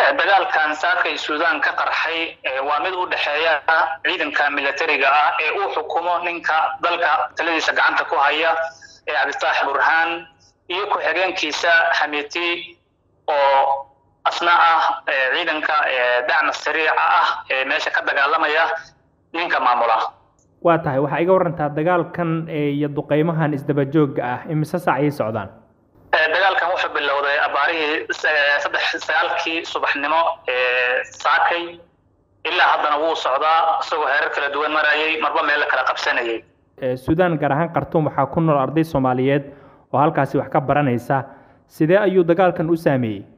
دجال كان ساق السودان كقرحي وامد ودحيا عيدا كميلتريجا أو حكومة نكا ذلك تلذي سجعنت كوهيا عبدالفتاح برهان يكو حجان كيسا حميتي أو أثناء عيدا كدعم السريع ماشي كدجال لما يا نكا معموله. واتهاي وحقيقة ورنت دجال كان يدقيمها نزدبجوج إمساس عيس سودان. دجال كان وحب اللوضي أباري صدح سالكي صبح نما ساكي إلا هذا نبوه صعدا سو هيرك لدول مرأي مربى ملك لقب سنة. السودان جرهان قرطوم حاكون الأرض الصوماليات وهالكاسي وحكب برانيسا سيدا أيو دجال كان أسامي.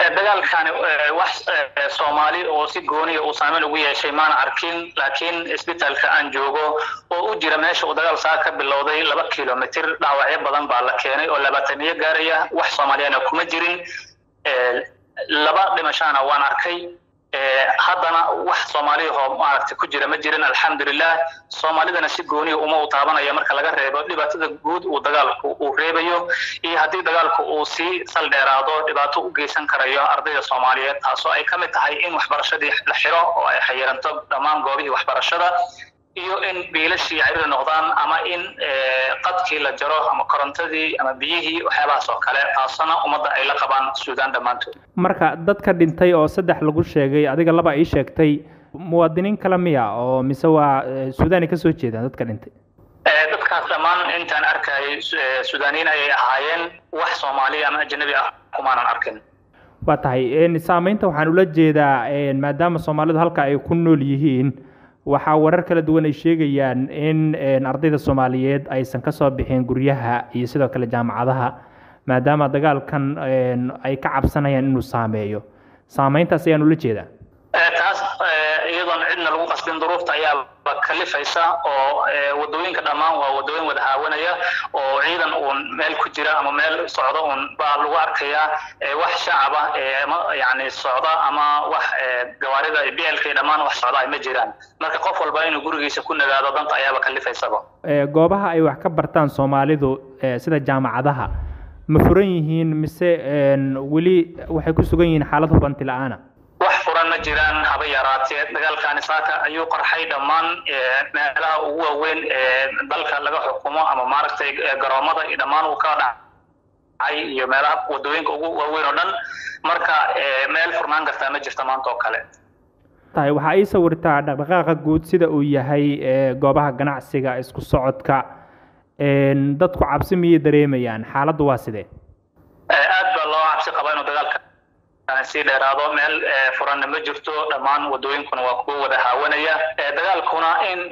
دجال كان وحص صومالي وسيجوني أسامي ويا شيمان عركين لكن إثبتال كان جوجو وأجرى ماشي ودجال ساكي باللوضي لبا كيلومتر دعوة بدن بالكيني ولا بتمية جارية وحص صوماليان كمجرين لبا دمشان وان عركي. هذانا واحد صومالي هو معركة كجرة مجرنا الحمد لله صومالي ده نسيجوني وما وطابنا يا مركز لجرة بدي باتي جود ودجالك وريبيو هذي دجالك وسي صل درادو دباتو جيسان كريا أرضية صومالية تاسو أي كم تحيين وحبر شدي الحراء حيران طب تمام جوبي وحبر شدا يو إن بيلش يعير النقدان أما إن قد كلا جراه أما كرنتدي أما بيه وحلا سوكله عصنا ومضى إلى قبان السودان دمانته. مركا ضدك دينتي أو صدق لقول شيء جاي أديك الله بعيش شيء مواطنين كلامية أو مسوا السوداني كسوي شيء ضدك دينتي. ضدك زمان أنت أركي السودانيين أي عين واحد صومالي أما أجنبي كمان أركن. وتعي النسامين توحنولت جدا ما دام الصومالي هالكا يكونوا ليهين. waxaa warar kala duwan ay sheegayaan in ardayda Soomaaliyeed aysan ka soo bixin guryaha iyo sidoo kale jaamacadaha maadaama dagaalkan ay ka cabsanayaan inuu saameeyo saameyntaas ayaan ula jeedaa taas iyadoo cidna lagu qasbin duruufta ayaa kalifaysa oo wadooyinka dhamaan waa wadooyin wada haawanaya oo ciidan uu meel ku jira ama meel socdo oo baa lagu arkayaa wax shacab ah yaani socda ama wax gawaarida ay biilkay dhamaan wax socda ay ma jiraan marka qof walba inuu gurigiisa ku nagaado danta ayaa kalifaysa goobaha ay wax ka bartaan Soomaalidu sida jaamacadaha ma furan yihiin mise wali waxay ku sugan yihiin xaalad hubanti la'aan وأنا أقول لك أن أنا أقول لك أن أنا أقول لك أن أنا أقول لك أن أنا أقول لك أن أنا أقول لك أن أنا أقول لك أن أنا أقول لك أن أنا أقول لك أن أنا أقول لك أن أنا أقول لك أن أنا سيد رادو مال فرن مجرتو دمان ودوين كنا وقوة هاونية دجال كنا إن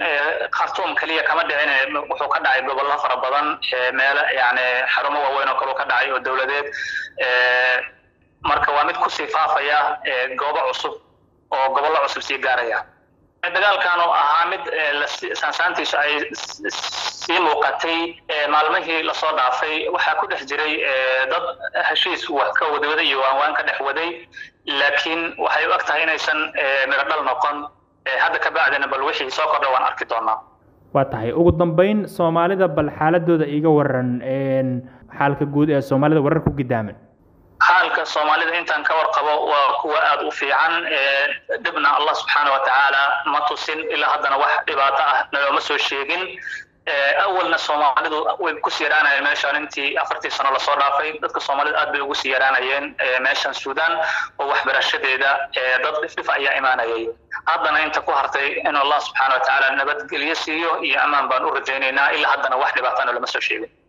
خرطوم كلية كمان دعنا وحوك دعي بالله فربضان مال يعني حرمه ووينه كلوك دعي والدولة ديت مركوامد كسيفافة يا جواب عصب أو جواب عصب سيجارية دجال كانوا أهامد سانسانتيش أي سيموقتي معلومه لصادع في وحكون حجري ضد هشيس وحكود ودي وان كان حودي لكن وحي أكتر هنا يسن مرد المقام هذا كبعدنا بالوحي ساقط وان أركضنا. وتحي وقدم بين سومالي ذا بالحالة ده إيجا ورن إن حالك جود سومالي ذا وركو قدامه. حالك سومالي ذا أنت انكور قبوا وقوة في عن دبنا الله سبحانه وتعالى ما تصل إلى هذا واحد بعطاه نلمسه الشيئين. أولنا الصوماليد ويكسيرانا الماشان أنتي أفرتي سنة الله صار رافي ضد الصوماليد أدبي وكسيرانا ين ماشان السودان ووحبر الشديد ضد الدفاع يا إيمانا يي هذانا أنت كوهرتي إن الله سبحانه وتعالى نبت قليسيو يا أمان بنور جينينا إلا هذانا واحد بعثنا لمسوا شيء